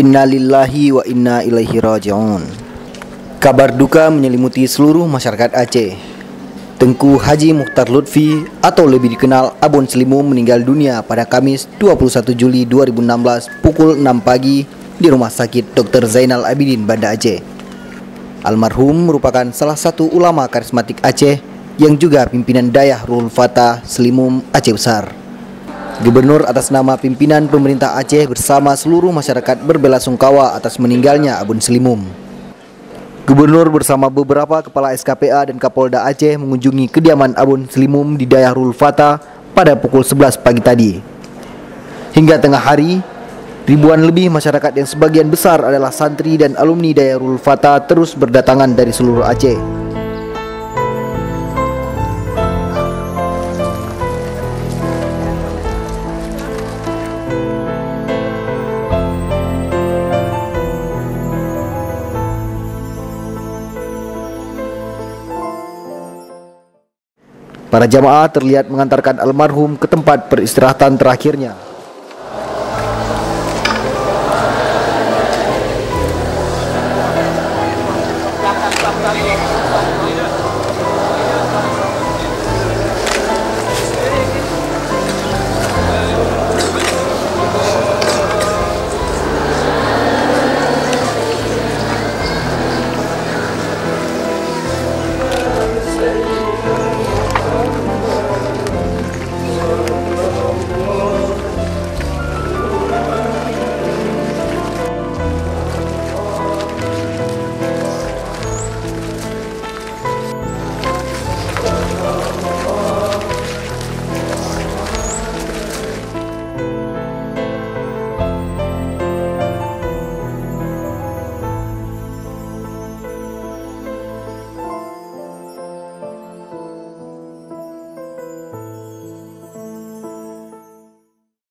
Inna lillahi wa inna ilaihi raji'un. Kabar duka menyelimuti seluruh masyarakat Aceh. Tengku Haji Mukhtar Lutfi atau lebih dikenal Abon Seulimum meninggal dunia pada Kamis 21 Juli 2016 pukul 6 pagi di Rumah Sakit Dr. Zainal Abidin Banda Aceh. Almarhum merupakan salah satu ulama karismatik Aceh yang juga pimpinan Dayah Ruhul Fata Seulimum Aceh Besar. Gubernur atas nama pimpinan pemerintah Aceh bersama seluruh masyarakat berbelasungkawa atas meninggalnya Abon Seulimum. Gubernur bersama beberapa kepala SKPA dan Kapolda Aceh mengunjungi kediaman Abon Seulimum di Dayah Ruhul Fata pada pukul 11 pagi tadi. Hingga tengah hari, ribuan lebih masyarakat yang sebagian besar adalah santri dan alumni Dayah Ruhul Fata terus berdatangan dari seluruh Aceh. Para jamaah terlihat mengantarkan almarhum ke tempat peristirahatan terakhirnya.